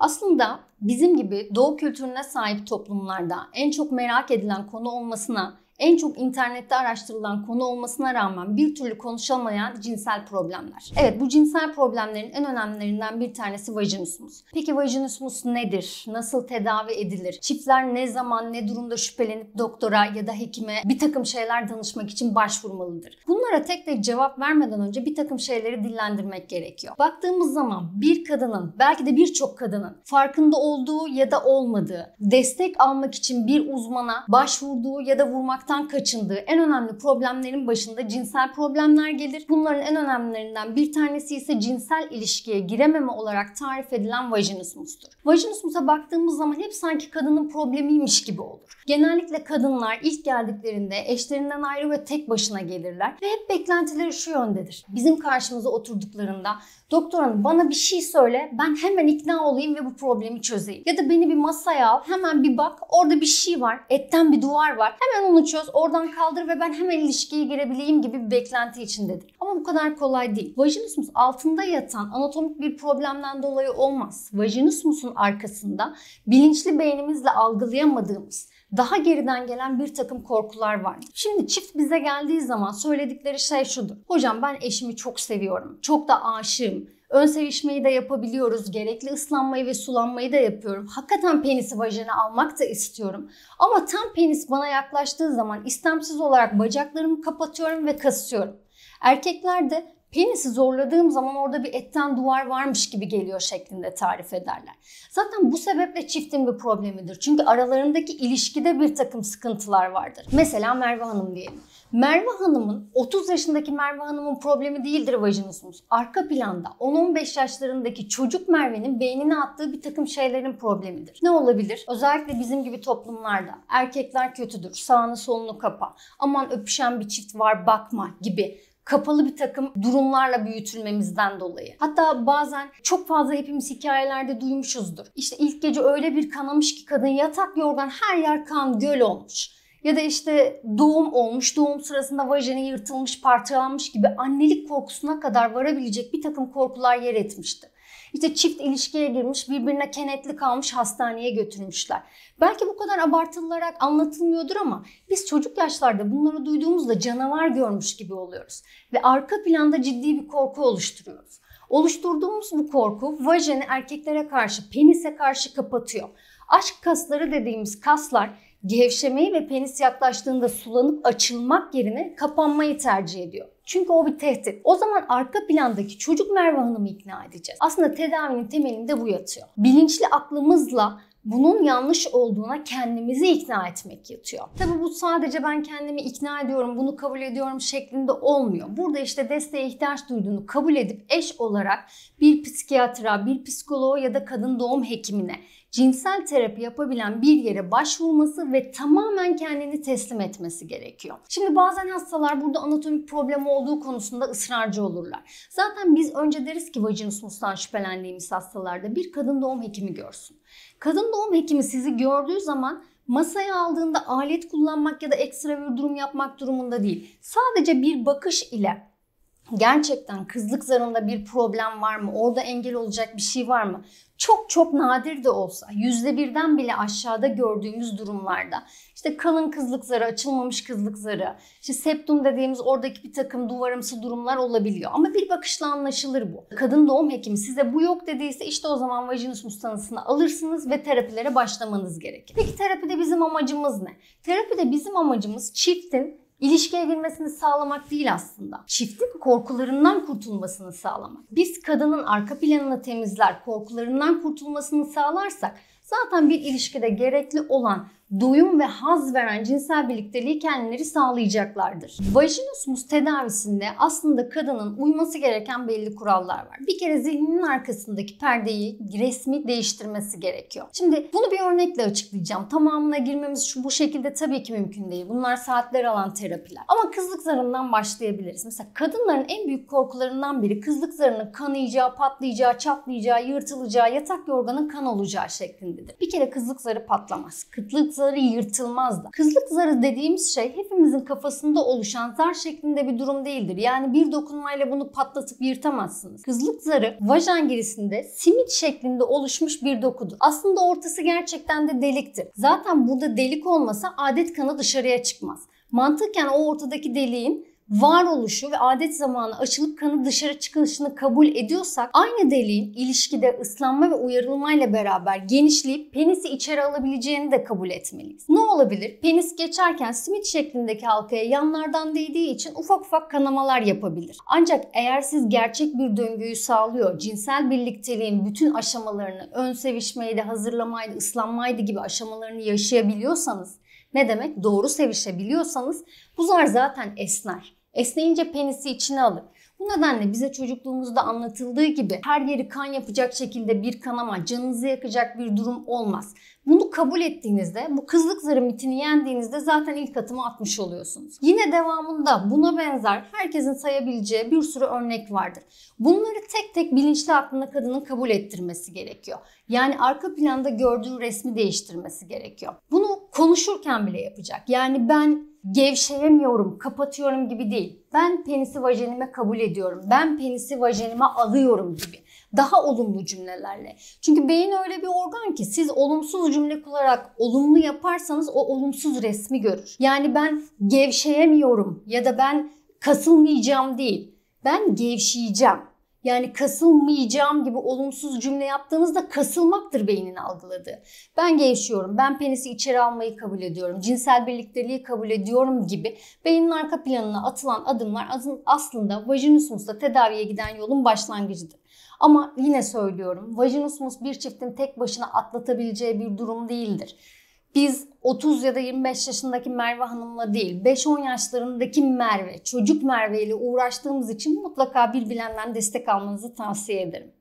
Aslında bizim gibi doğu kültürüne sahip toplumlarda en çok merak edilen konu olmasına, en çok internette araştırılan konu olmasına rağmen bir türlü konuşulmayan cinsel problemler. Evet, bu cinsel problemlerin en önemlilerinden bir tanesi vajinismus. Peki vajinismus nedir? Nasıl tedavi edilir? Çiftler ne zaman, ne durumda şüphelenip doktora ya da hekime bir takım şeyler danışmak için başvurmalıdır? Bunlara tek tek cevap vermeden önce bir takım şeyleri dillendirmek gerekiyor. Baktığımız zaman bir kadının, belki de birçok kadının farkında olduğu ya da olmadığı, destek almak için bir uzmana başvurduğu ya da vurmakta kaçındığı en önemli problemlerin başında cinsel problemler gelir. Bunların en önemlilerinden bir tanesi ise cinsel ilişkiye girememe olarak tarif edilen vajinismustur. Vajinismusa baktığımız zaman hep sanki kadının problemiymiş gibi olur. Genellikle kadınlar ilk geldiklerinde eşlerinden ayrı ve tek başına gelirler ve hep beklentileri şu yöndedir. Bizim karşımıza oturduklarında doktor hanım bana bir şey söyle, ben hemen ikna olayım ve bu problemi çözeyim. Ya da beni bir masaya al, hemen bir bak, orada bir şey var, etten bir duvar var, hemen onu çöz, oradan kaldır ve ben hemen ilişkiye girebileyim gibi bir beklenti içindedir. Ama bu kadar kolay değil. Vajinismus altında yatan anatomik bir problemden dolayı olmaz. Vajinismusun arkasında bilinçli beynimizle algılayamadığımız, daha geriden gelen bir takım korkular var. Şimdi çift bize geldiği zaman söyledikleri şey şudur. Hocam ben eşimi çok seviyorum, çok da aşığım. Ön sevişmeyi de yapabiliyoruz. Gerekli ıslanmayı ve sulanmayı da yapıyorum. Hakikaten penisi vajina almak da istiyorum. Ama tam penis bana yaklaştığı zaman istemsiz olarak bacaklarımı kapatıyorum ve kasıyorum. Erkekler de penisi zorladığım zaman orada bir etten duvar varmış gibi geliyor şeklinde tarif ederler. Zaten bu sebeple çiftin bir problemidir. Çünkü aralarındaki ilişkide bir takım sıkıntılar vardır. Mesela Merve Hanım diyelim. Merve Hanım'ın, 30 yaşındaki Merve Hanım'ın problemi değildir vajinismus. Arka planda 10-15 yaşlarındaki çocuk Merve'nin beynine attığı bir takım şeylerin problemidir. Ne olabilir? Özellikle bizim gibi toplumlarda erkekler kötüdür, sağını solunu kapa, aman öpüşen bir çift var bakma gibi kapalı bir takım durumlarla büyütülmemizden dolayı. Hatta bazen çok fazla hepimiz hikayelerde duymuşuzdur. İşte ilk gece öyle bir kanamış ki kadın yatak yorgan her yer kan göl olmuş. Ya da işte doğum olmuş, doğum sırasında vajeni yırtılmış, parçalanmış gibi annelik korkusuna kadar varabilecek bir takım korkular yer etmişti. İşte çift ilişkiye girmiş, birbirine kenetli kalmış, hastaneye götürmüşler. Belki bu kadar abartılarak anlatılmıyordur ama biz çocuk yaşlarda bunları duyduğumuzda canavar görmüş gibi oluyoruz. Ve arka planda ciddi bir korku oluşturuyoruz. Oluşturduğumuz bu korku vajeni erkeklere karşı, penise karşı kapatıyor. Aşk kasları dediğimiz kaslar gevşemeyi ve penis yaklaştığında sulanıp açılmak yerine kapanmayı tercih ediyor. Çünkü o bir tehdit. O zaman arka plandaki çocuk Merve Hanım'ı ikna edeceğiz. Aslında tedavinin temelinde bu yatıyor. Bilinçli aklımızla bunun yanlış olduğuna kendimizi ikna etmek yatıyor. Tabii bu sadece ben kendimi ikna ediyorum, bunu kabul ediyorum şeklinde olmuyor. Burada işte desteğe ihtiyaç duyduğunu kabul edip eş olarak bir psikiyatra, bir psikoloğa ya da kadın doğum hekimine, cinsel terapi yapabilen bir yere başvurması ve tamamen kendini teslim etmesi gerekiyor. Şimdi bazen hastalar burada anatomik problem olduğu konusunda ısrarcı olurlar. Zaten biz önce deriz ki vajinismustan şüphelendiğimiz hastalarda bir kadın doğum hekimi görsün. Kadın doğum hekimi sizi gördüğü zaman masaya aldığında alet kullanmak ya da ekstra bir durum yapmak durumunda değil. Sadece bir bakış ile gerçekten kızlık zarında bir problem var mı? Orada engel olacak bir şey var mı? Çok çok nadir de olsa, %1'den bile aşağıda gördüğümüz durumlarda işte kalın kızlık zarı, açılmamış kızlık zarı, işte septum dediğimiz oradaki bir takım duvarımsı durumlar olabiliyor. Ama bir bakışla anlaşılır bu. Kadın doğum hekimi size bu yok dediyse işte o zaman vajinismus tanısını alırsınız ve terapilere başlamanız gerekir. Peki terapide bizim amacımız ne? Terapide bizim amacımız çiftin İlişkiye girmesini sağlamak değil aslında. Çiftin korkularından kurtulmasını sağlamak. Biz kadının arka planını temizler, korkularından kurtulmasını sağlarsak zaten bir ilişkide gerekli olan doyum ve haz veren cinsel birlikteliği kendileri sağlayacaklardır. Vajinismus tedavisinde aslında kadının uyması gereken belli kurallar var. Bir kere zihninin arkasındaki perdeyi, resmi değiştirmesi gerekiyor. Şimdi bunu bir örnekle açıklayacağım. Tamamına girmemiz bu şekilde tabii ki mümkün değil. Bunlar saatler alan terapiler. Ama kızlık zarından başlayabiliriz. Mesela kadınların en büyük korkularından biri kızlık zarının kanayacağı, patlayacağı, çatlayacağı, yırtılacağı, yatak yorganın kan olacağı şeklindedir. Bir kere kızlık zarı patlamaz. Kızlık zarı yırtılmaz da. Kızlık zarı dediğimiz şey hepimizin kafasında oluşan zar şeklinde bir durum değildir. Yani bir dokunmayla bunu patlatıp yırtamazsınız. Kızlık zarı vajen girisinde simit şeklinde oluşmuş bir dokudur. Aslında ortası gerçekten de deliktir. Zaten burada delik olmasa adet kanı dışarıya çıkmaz. Mantıken o ortadaki deliğin varoluşu ve adet zamanı açılıp kanı dışarı çıkışını kabul ediyorsak, aynı deliğin ilişkide ıslanma ve uyarılmayla beraber genişleyip penisi içeri alabileceğini de kabul etmeliyiz. Ne olabilir? Penis geçerken simit şeklindeki halkaya yanlardan değdiği için ufak ufak kanamalar yapabilir. Ancak eğer siz gerçek bir döngüyü sağlıyor, cinsel birlikteliğin bütün aşamalarını, ön sevişmeydi, hazırlamaydı, ıslanmaydı gibi aşamalarını yaşayabiliyorsanız, ne demek? Doğru sevişebiliyorsanız bu zar zaten esner. Esneyince penisi içine alır. Bu nedenle bize çocukluğumuzda anlatıldığı gibi her yeri kan yapacak şekilde bir kanama, canınızı yakacak bir durum olmaz. Bunu kabul ettiğinizde, bu kızlık zarı mitini yendiğinizde zaten ilk adımı atmış oluyorsunuz. Yine devamında buna benzer herkesin sayabileceği bir sürü örnek vardır. Bunları tek tek bilinçli aklına kadının kabul ettirmesi gerekiyor. Yani arka planda gördüğü resmi değiştirmesi gerekiyor. Bunu konuşurken bile yapacak. Yani ben gevşeyemiyorum, kapatıyorum gibi değil. Ben penisi vajenime kabul ediyorum. Ben penisi vajenime alıyorum gibi. Daha olumlu cümlelerle. Çünkü beyin öyle bir organ ki siz olumsuz cümle kurarak olumlu yaparsanız o olumsuz resmi görür. Yani ben gevşeyemiyorum ya da ben kasılmayacağım değil. Ben gevşeyeceğim. Yani kasılmayacağım gibi olumsuz cümle yaptığınızda kasılmaktır beynin algıladığı. Ben gevşiyorum, ben penisi içeri almayı kabul ediyorum, cinsel birlikteliği kabul ediyorum gibi beynin arka planına atılan adımlar aslında vajinismusla tedaviye giden yolun başlangıcıdır. Ama yine söylüyorum, vajinismus bir çiftin tek başına atlatabileceği bir durum değildir. Biz 30 ya da 25 yaşındaki Merve Hanım'la değil, 5-10 yaşlarındaki Merve, çocuk Merve ile uğraştığımız için mutlaka bir bilenden destek almanızı tavsiye ederim.